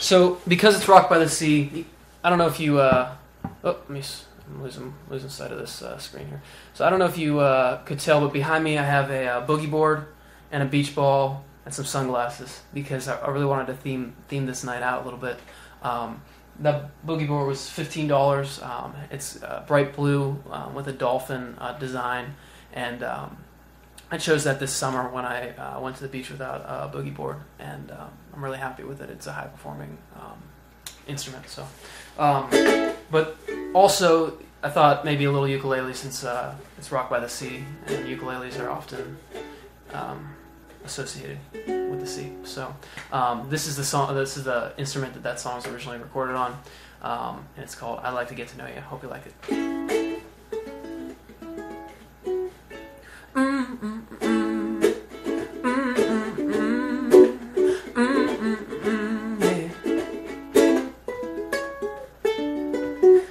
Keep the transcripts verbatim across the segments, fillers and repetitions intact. So because it's Rock by the Sea, I don't know if you. Uh, oh, let me. I'm losing, losing sight of this uh, screen here. So I don't know if you uh, could tell, but behind me I have a uh, boogie board and a beach ball and some sunglasses because I, I really wanted to theme theme this night out a little bit. Um, that boogie board was fifteen dollars. Um, it's uh, bright blue um, with a dolphin uh, design, and um, I chose that this summer when I uh, went to the beach without a boogie board, and um, I'm really happy with it. It's a high-performing um, instrument. So, um, but also I thought maybe a little ukulele since uh, it's Rock by the Sea, and ukuleles are often um, associated with the sea. So um, this is the song. This is the instrument that that song was originally recorded on, um, and it's called "I'd Like to Get to Know You." Hope you like it.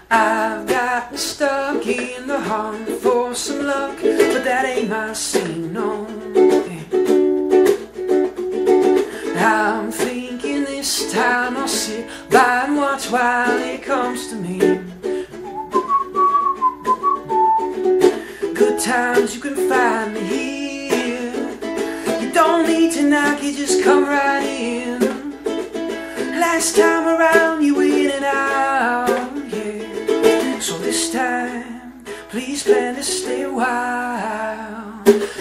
I've got stuck in the heart for some luck, but that ain't my scene, no. I'm thinking this time I'll sit by and watch while it comes to me. Good times, you can find me here. You don't need to knock, you just come right in. Last time around, you in and out. So this time, please plan to stay a while,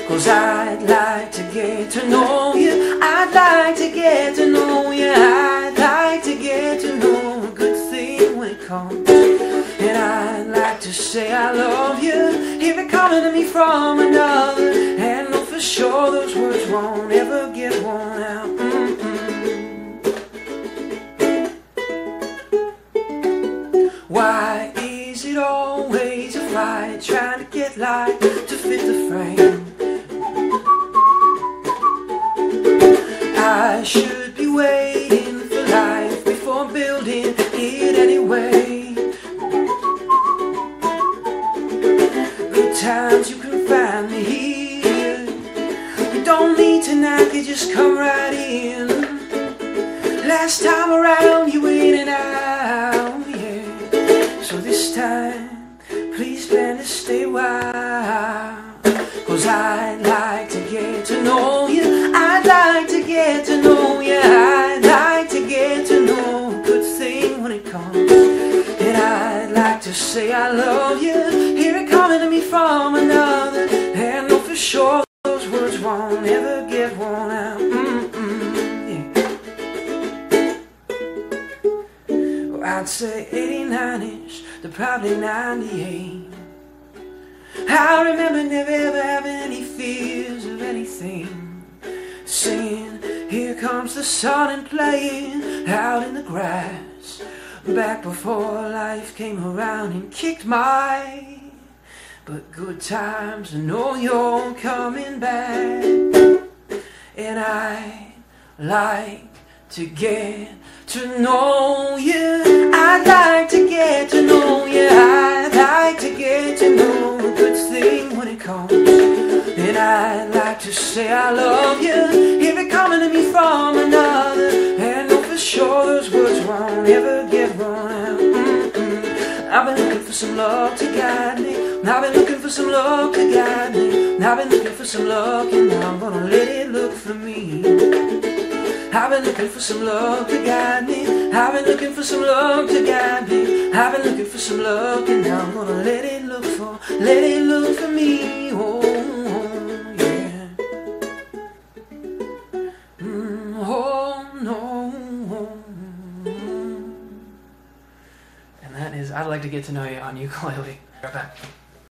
'cause I'd like to get to know you. I'd like to get to know you. I'd like to get to know a good thing when it comes. And I'd like to say I love you, hear it coming to me from another, and know for sure those words won't ever get worn out. Mm-mm. Why is it always a fight, trying to get light to fit the frame? I should be waiting for life before building it anyway. Good times, you can find me here. You don't need to knock, you just come right in. Last time around, you in and out. So this time, please plan to stay a while, 'cause I'd like to get to know you. I'd like to get to know you. I'd like to get to know a good thing when it comes. And I'd like to say I love you, hear it coming to me from another, and know for sure those words won't ever get worn out. I'd say eighty-nine-ish, they're probably ninety-eight. I remember never ever having any fears of anything, singing, here comes the sun, and playing out in the grass, back before life came around and kicked my. But good times, I know you're coming back, and I like to get to know you. I'd like to get to know you. I'd like to get to know a good thing when it comes. And I'd like to say I love you, hear it coming to me from another, and know for sure those words won't ever get worn out. Mm-mm. I've been looking for some love to guide me. I've been looking for some love to guide me. I've been looking for some love, and now I'm gonna let it look for me. I've been looking for some love to guide me. I've been looking for some love to guide me. I've been looking for some love, and now I'm gonna let it look for, let it look for me. Oh, yeah. Mm, oh, no. And that is I'd Like to Get to Know You on ukulele. Right back.